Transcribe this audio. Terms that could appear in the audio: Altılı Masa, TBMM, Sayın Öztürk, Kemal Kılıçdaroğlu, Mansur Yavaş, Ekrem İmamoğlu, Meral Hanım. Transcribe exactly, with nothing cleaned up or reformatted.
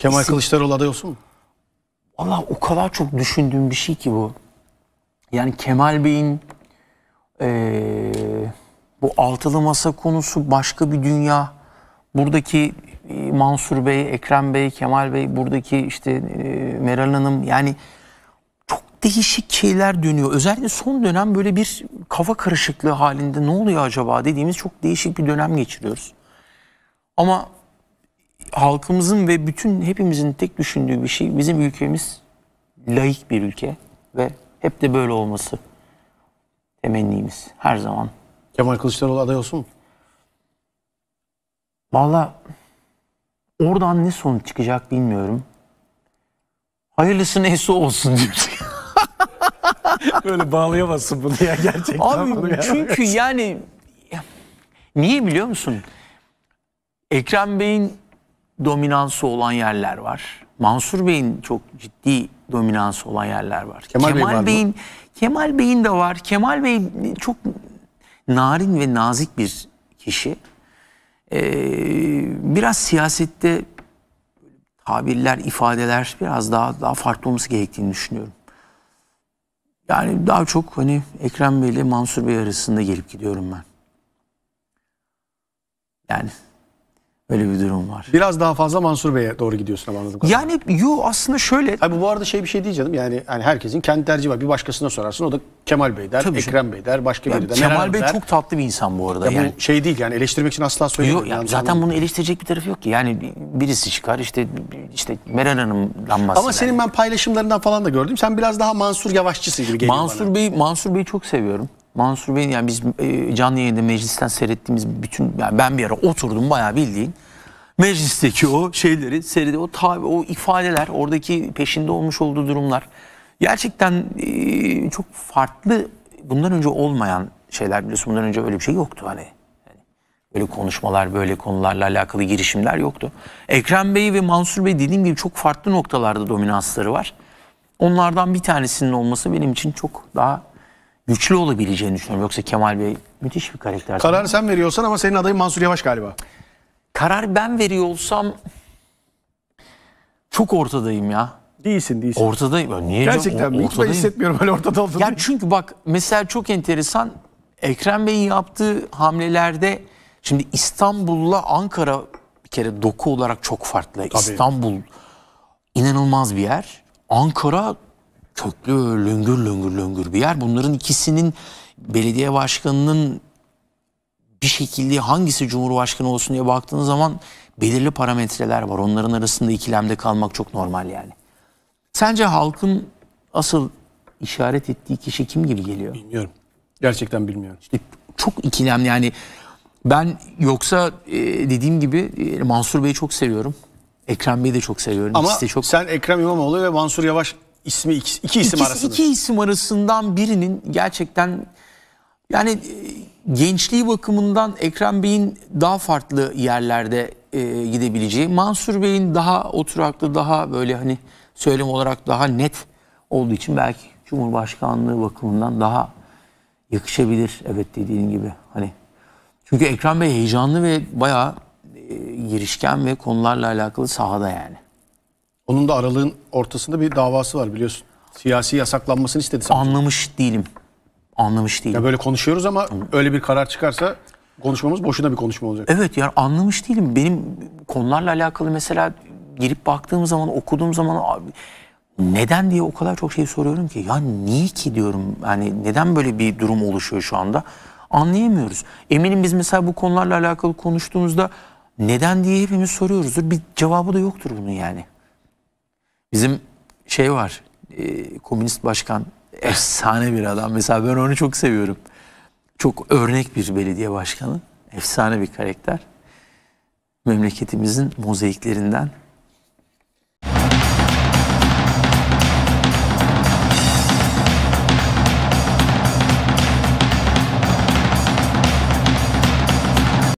Kemal Kılıçdaroğlu aday olsun mu? Allah, o kadar çok düşündüğüm bir şey ki bu. Yani Kemal Bey'in ee, bu altılı masa konusu başka bir dünya. Buradaki e, Mansur Bey, Ekrem Bey, Kemal Bey, buradaki işte e, Meral Hanım, yani çok değişik şeyler dönüyor. Özellikle son dönem böyle bir kafa karışıklığı halinde, ne oluyor acaba dediğimiz çok değişik bir dönem geçiriyoruz. Ama halkımızın ve bütün hepimizin tek düşündüğü bir şey, bizim ülkemiz laik bir ülke ve hep de böyle olması temennimiz her zaman. Kemal Kılıçdaroğlu aday olsun mu? Vallahi oradan ne sonuç çıkacak bilmiyorum. Hayırlısı neyse olsun diyor. Böyle bağlayamazsın bunu ya gerçekten. Abi bunu çünkü ya. Yani niye biliyor musun? Ekrem Bey'in dominansı olan yerler var. Mansur Bey'in çok ciddi dominansı olan yerler var. Kemal, Kemal Bey Bey'in Kemal Bey'in de var. Kemal Bey çok narin ve nazik bir kişi. Ee, biraz siyasette tabirler, ifadeler biraz daha daha farklı olması gerektiğini düşünüyorum. Yani daha çok hani Ekrem Bey ile Mansur Bey arasında gelip gidiyorum ben. Yani öyle bir durum var. Biraz daha fazla Mansur Bey'e doğru gidiyorsun ama anladım. Yani yo, aslında şöyle. Abi bu arada şey bir şey diyeceğim yani, yani herkesin kendi tercihi var. Bir başkasına sorarsın, o da Kemal Bey der, tabii Ekrem canım. Bey der, başka biri der. Kemal Bey der. Çok tatlı bir insan bu arada. Ya yani. Bu şey değil yani, eleştirmek için asla söylemiyorum. Yo, yani zaten anladım. Bunu eleştirecek bir tarafı yok ki. Yani birisi çıkar işte işte Meral Hanım'dan bahseder. Ama senin yani. Ben paylaşımlarından falan da gördüm. Sen biraz daha Mansur Yavaşçısı gibi geliyor Mansur bana. Bey, Mansur Bey'i çok seviyorum. Mansur Bey'in yani biz e, canlı yayında meclisten seyrettiğimiz bütün, yani ben bir ara oturdum bayağı bildiğin meclisteki o şeyleri seride o tabi o ifadeler, oradaki peşinde olmuş olduğu durumlar gerçekten e, çok farklı, bundan önce olmayan şeyler, biliyorsun bundan önce öyle bir şey yoktu hani, yani böyle konuşmalar, böyle konularla alakalı girişimler yoktu. Ekrem Bey ve Mansur Bey dediğim gibi çok farklı noktalarda dominansları var. Onlardan bir tanesinin olması benim için çok daha güçlü olabileceğini düşünüyorum. Yoksa Kemal Bey müthiş bir karakter. Kararı sen veriyorsan ama senin adayın Mansur Yavaş galiba. Karar ben veriyor olsam çok ortadayım ya. Değilsin, değilsin. Ortadayım. Ya niye gerçekten mi? Hiç ben hissetmiyorum öyle ortada olduğunu. Yani çünkü bak mesela çok enteresan, Ekrem Bey'in yaptığı hamlelerde şimdi İstanbul'la Ankara bir kere doku olarak çok farklı. Tabii. İstanbul inanılmaz bir yer. Ankara köklü, löngür löngür löngür bir yer. Bunların ikisinin belediye başkanının bir şekilde hangisi cumhurbaşkanı olsun diye baktığınız zaman belirli parametreler var. Onların arasında ikilemde kalmak çok normal yani. Sence halkın asıl işaret ettiği kişi kim gibi geliyor? Bilmiyorum. Gerçekten bilmiyorum. İşte çok ikilemli yani. Ben yoksa dediğim gibi Mansur Bey'i çok seviyorum. Ekrem Bey'i de çok seviyorum. Ama İkisi de çok... sen Ekrem İmamoğlu ve Mansur Yavaş İsmi iki, iki isim arasında. İki isim arasından birinin gerçekten yani gençliği bakımından Ekrem Bey'in daha farklı yerlerde e, gidebileceği, Mansur Bey'in daha oturaklı, daha böyle hani söylem olarak daha net olduğu için belki Cumhurbaşkanlığı bakımından daha yakışabilir. Evet, dediğin gibi hani. Çünkü Ekrem Bey heyecanlı ve bayağı e, girişken ve konularla alakalı sahada yani. Onun da aralığın ortasında bir davası var biliyorsun. Siyasi yasaklanmasını istedi. Anlamış değilim. Anlamış değilim. Ya böyle konuşuyoruz ama öyle bir karar çıkarsa konuşmamız boşuna bir konuşma olacak. Evet yani anlamış değilim. Benim konularla alakalı mesela girip baktığım zaman, okuduğum zaman abi, neden diye o kadar çok şey soruyorum ki. Ya niye ki diyorum. Yani neden böyle bir durum oluşuyor şu anda? Anlayamıyoruz. Eminim biz mesela bu konularla alakalı konuştuğumuzda neden diye hepimiz soruyoruzdur. Bir cevabı da yoktur bunun yani. Bizim şey var, e, komünist başkan, efsane bir adam. Mesela ben onu çok seviyorum. Çok örnek bir belediye başkanı, efsane bir karakter. Memleketimizin mozaiklerinden